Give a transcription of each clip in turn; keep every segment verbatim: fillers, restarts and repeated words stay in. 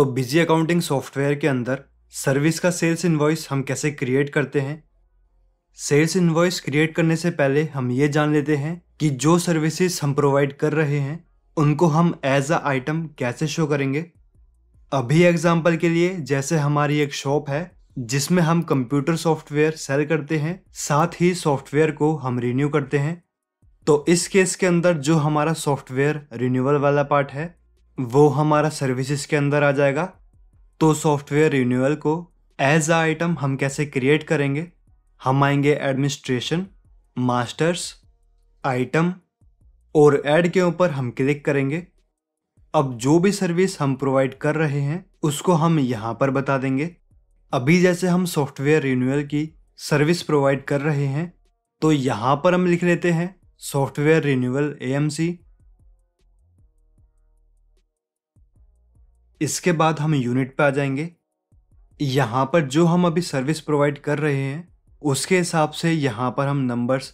तो busy accounting software के अंदर सर्विस का सेल्स इनवॉइस हम कैसे क्रिएट करते हैं। सेल्स इनवॉइस क्रिएट करने से पहले हम ये जान लेते हैं कि जो सर्विसेज हम प्रोवाइड कर रहे हैं उनको हम एज अ आइटम कैसे शो करेंगे। अभी एग्जांपल के लिए, जैसे हमारी एक शॉप है जिसमें हम कंप्यूटर सॉफ्टवेयर सेल करते हैं, साथ ही सॉफ्टवेयर को हम रिन्यू करते हैं। तो इस केस के अंदर जो हमारा सॉफ्टवेयर रिन्यूअल वाला पार्ट है वो हमारा सर्विसेज के अंदर आ जाएगा। तो सॉफ्टवेयर रिन्यूअल को एज अ आइटम हम कैसे क्रिएट करेंगे। हम आएंगे एडमिनिस्ट्रेशन, मास्टर्स, आइटम और ऐड के ऊपर हम क्लिक करेंगे। अब जो भी सर्विस हम प्रोवाइड कर रहे हैं उसको हम यहाँ पर बता देंगे। अभी जैसे हम सॉफ्टवेयर रिन्यूअल की सर्विस प्रोवाइड कर रहे हैं तो यहाँ पर हम लिख लेते हैं software renewal A M C. इसके बाद हम यूनिट पे आ जाएंगे। यहाँ पर जो हम अभी सर्विस प्रोवाइड कर रहे हैं उसके हिसाब से यहाँ पर हम नंबर्स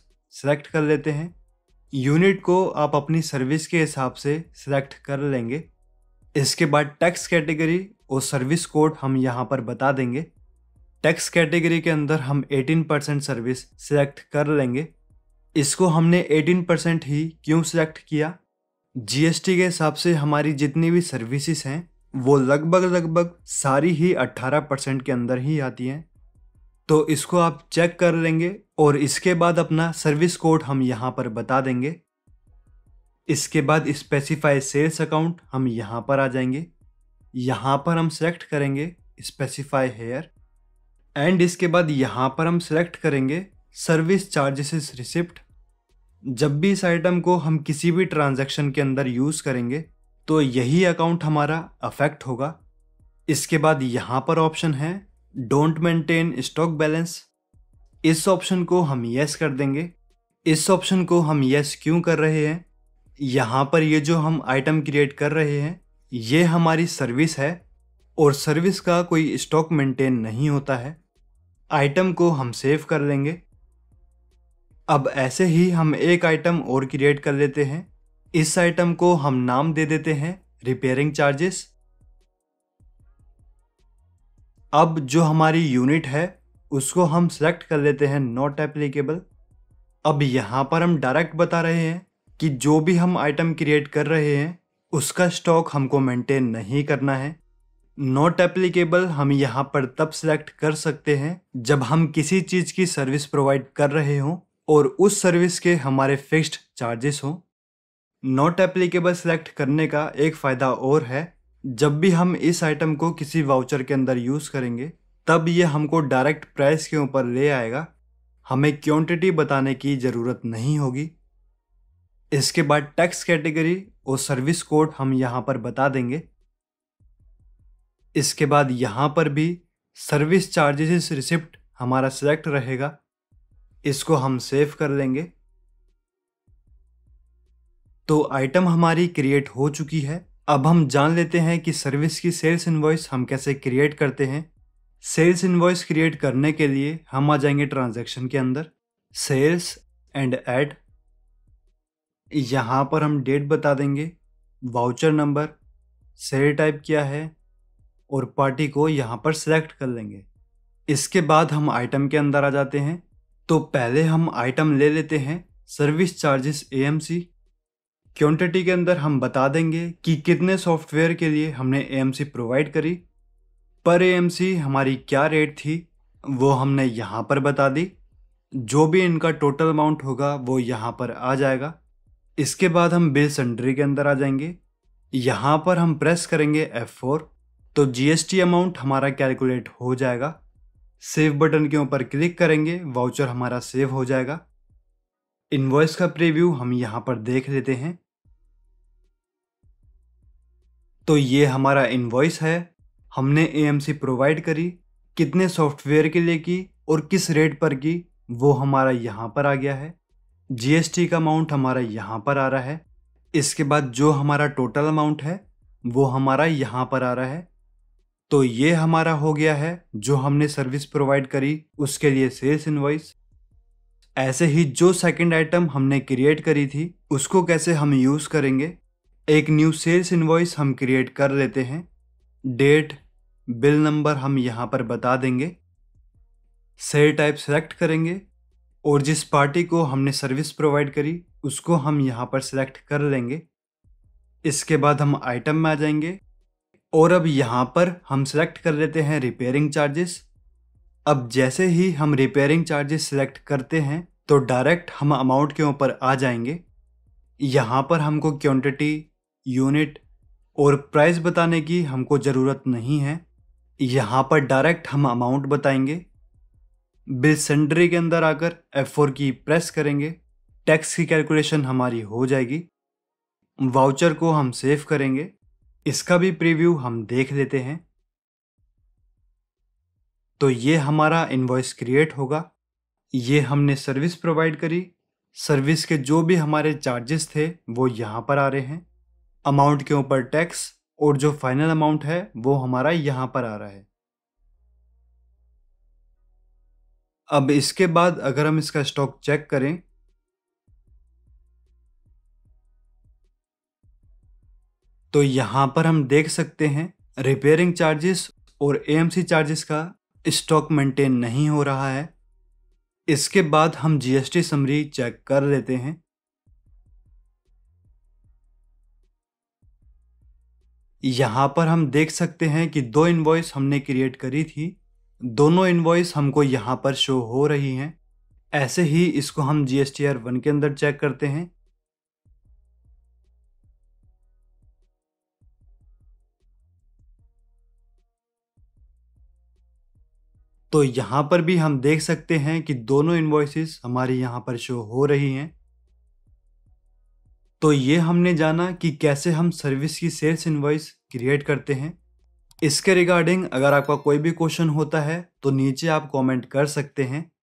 सेलेक्ट कर लेते हैं। यूनिट को आप अपनी सर्विस के हिसाब से सिलेक्ट कर लेंगे। इसके बाद टैक्स कैटेगरी और सर्विस कोड हम यहाँ पर बता देंगे। टैक्स कैटेगरी के अंदर हम अठारह परसेंट सर्विस सिलेक्ट कर लेंगे। इसको हमने अठारह परसेंट ही क्यों सिलेक्ट किया, जीएसटी के हिसाब से हमारी जितनी भी सर्विसेज हैं वो लगभग लगभग सारी ही अठारह परसेंट के अंदर ही आती हैं। तो इसको आप चेक कर लेंगे और इसके बाद अपना सर्विस कोड हम यहाँ पर बता देंगे। इसके बाद स्पेसिफाई सेल्स अकाउंट हम यहाँ पर आ जाएंगे। यहाँ पर हम सेलेक्ट करेंगे स्पेसिफाई हेयर एंड इसके बाद यहाँ पर हम सेलेक्ट करेंगे सर्विस चार्जेस रिसिप्ट। जब भी इस आइटम को हम किसी भी ट्रांजैक्शन के अंदर यूज़ करेंगे तो यही अकाउंट हमारा अफेक्ट होगा। इसके बाद यहाँ पर ऑप्शन है डोंट मेंटेन स्टॉक बैलेंस। इस ऑप्शन को हम येस कर देंगे। इस ऑप्शन को हम येस क्यों कर रहे हैं, यहाँ पर ये जो हम आइटम क्रिएट कर रहे हैं ये हमारी सर्विस है और सर्विस का कोई स्टॉक मेंटेन नहीं होता है। आइटम को हम सेव कर लेंगे। अब ऐसे ही हम एक आइटम और क्रिएट कर लेते हैं। इस आइटम को हम नाम दे देते हैं रिपेयरिंग चार्जेस। अब जो हमारी यूनिट है उसको हम सेलेक्ट कर लेते हैं नॉट एप्लीकेबल। अब यहाँ पर हम डायरेक्ट बता रहे हैं कि जो भी हम आइटम क्रिएट कर रहे हैं उसका स्टॉक हमको मेंटेन नहीं करना है। नॉट एप्लीकेबल हम यहाँ पर तब सेलेक्ट कर सकते हैं जब हम किसी चीज़ की सर्विस प्रोवाइड कर रहे हों और उस सर्विस के हमारे फिक्स्ड चार्जेस हों। नॉट एप्लीकेबल सेलेक्ट करने का एक फ़ायदा और है, जब भी हम इस आइटम को किसी वाउचर के अंदर यूज़ करेंगे तब ये हमको डायरेक्ट प्राइस के ऊपर ले आएगा, हमें क्वांटिटी बताने की ज़रूरत नहीं होगी। इसके बाद टैक्स कैटेगरी और सर्विस कोड हम यहाँ पर बता देंगे। इसके बाद यहाँ पर भी सर्विस चार्जेस रिसिप्ट हमारा सेलेक्ट रहेगा। इसको हम सेव कर लेंगे। तो आइटम हमारी क्रिएट हो चुकी है। अब हम जान लेते हैं कि सर्विस की सेल्स इनवॉइस हम कैसे क्रिएट करते हैं। सेल्स इनवॉइस क्रिएट करने के लिए हम आ जाएंगे ट्रांजैक्शन के अंदर, सेल्स एंड ऐड। यहाँ पर हम डेट बता देंगे, वाउचर नंबर, सेल टाइप क्या है और पार्टी को यहाँ पर सेलेक्ट कर लेंगे। इसके बाद हम आइटम के अंदर आ जाते हैं। तो पहले हम आइटम ले लेते हैं service charges A M C. Quantity के अंदर हम बता देंगे कि कितने सॉफ्टवेयर के लिए हमने ए एम सी प्रोवाइड करी, पर ए एम सी हमारी क्या रेट थी वो हमने यहाँ पर बता दी। जो भी इनका टोटल अमाउंट होगा वो यहाँ पर आ जाएगा। इसके बाद हम बिल सन्ड्री के अंदर आ जाएंगे। यहाँ पर हम प्रेस करेंगे एफ फोर तो जी एस टी अमाउंट हमारा कैलकुलेट हो जाएगा। सेव बटन के ऊपर क्लिक करेंगे, वाउचर हमारा सेव हो जाएगा। इनवॉइस का प्रीव्यू हम यहाँ पर देख लेते हैं। तो ये हमारा इनवॉइस है, हमने ए एम सी प्रोवाइड करी, कितने सॉफ्टवेयर के लिए की और किस रेट पर की वो हमारा यहाँ पर आ गया है। जी एस टी का अमाउंट हमारा यहाँ पर आ रहा है। इसके बाद जो हमारा टोटल अमाउंट है वो हमारा यहाँ पर आ रहा है। तो ये हमारा हो गया है जो हमने सर्विस प्रोवाइड करी उसके लिए सेल्स इनवॉइस। ऐसे ही जो सेकंड आइटम हमने क्रिएट करी थी उसको कैसे हम यूज़ करेंगे। एक न्यू सेल्स इनवॉइस हम क्रिएट कर लेते हैं डेट, बिल नंबर हम यहाँ पर बता देंगे। सेल टाइप सेलेक्ट करेंगे और जिस पार्टी को हमने सर्विस प्रोवाइड करी उसको हम यहाँ पर सेलेक्ट कर लेंगे। इसके बाद हम आइटम में आ जाएंगे और अब यहाँ पर हम सेलेक्ट कर लेते हैं रिपेयरिंग चार्जेस। अब जैसे ही हम रिपेयरिंग चार्जेस सेलेक्ट करते हैं तो डायरेक्ट हम अमाउंट के ऊपर आ जाएंगे। यहाँ पर हमको क्वांटिटी, यूनिट और प्राइस बताने की हमको ज़रूरत नहीं है। यहाँ पर डायरेक्ट हम अमाउंट बताएंगे। बिल सेंडरी के अंदर आकर एफ फोर की प्रेस करेंगे। टैक्स की कैलकुलेशन हमारी हो जाएगी। वाउचर को हम सेव करेंगे। इसका भी प्रीव्यू हम देख लेते हैं। तो ये हमारा इनवॉइस क्रिएट होगा। ये हमने सर्विस प्रोवाइड करी, सर्विस के जो भी हमारे चार्जेस थे वो यहाँ पर आ रहे हैं। अमाउंट के ऊपर टैक्स और जो फाइनल अमाउंट है वो हमारा यहाँ पर आ रहा है। अब इसके बाद अगर हम इसका स्टॉक चेक करें तो यहाँ पर हम देख सकते हैं रिपेयरिंग चार्जेस और एएमसी चार्जेस का स्टॉक मेंटेन नहीं हो रहा है। इसके बाद हम जीएसटी समरी चेक कर लेते हैं। यहाँ पर हम देख सकते हैं कि दो इनवॉइस हमने क्रिएट करी थी, दोनों इनवॉइस हमको यहाँ पर शो हो रही हैं। ऐसे ही इसको हम जीएसटीआर वन के अंदर चेक करते हैं। तो यहाँ पर भी हम देख सकते हैं कि दोनों इनवॉइसेस हमारी यहाँ पर शो हो रही हैं। तो ये हमने जाना कि कैसे हम सर्विस की सेल्स इनवॉइस क्रिएट करते हैं। इसके रिगार्डिंग अगर आपका कोई भी क्वेश्चन होता है तो नीचे आप कमेंट कर सकते हैं।